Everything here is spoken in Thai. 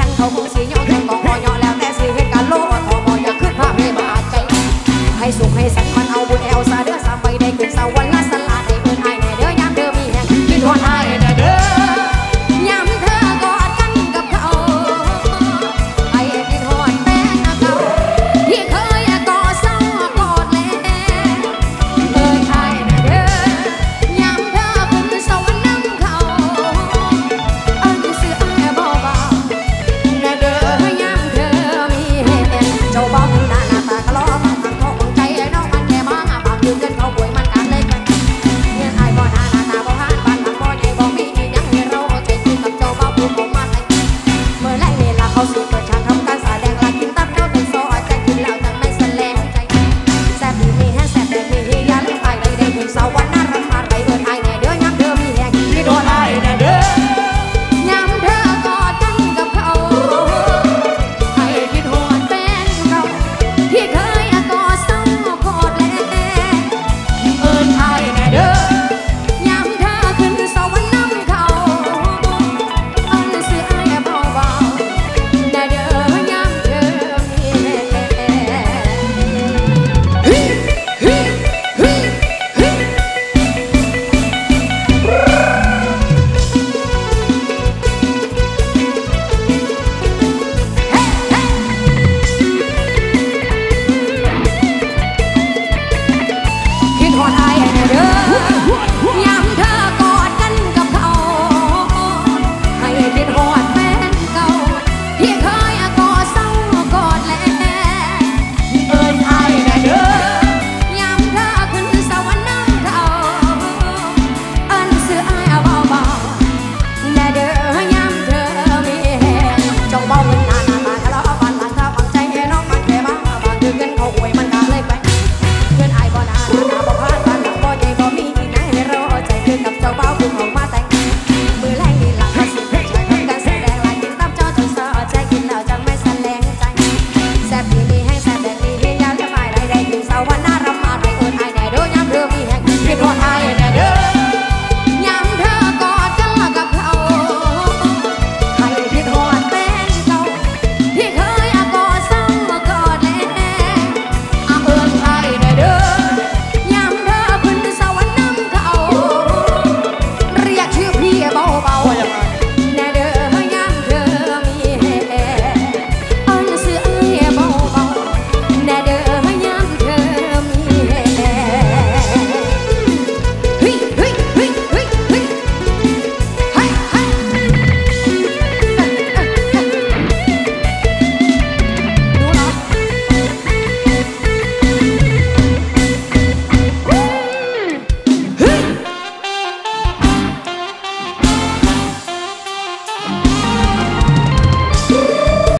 ขันเขาคงสีย้อนกันบอกพอย้อนแล้วแต่สีเห็นการโลทอมอยากขึ้นภาพให้มาใจให้สุขให้สันมันเอาบุญแอลซาเดือดสามไปได้ขึ้นสวรรค์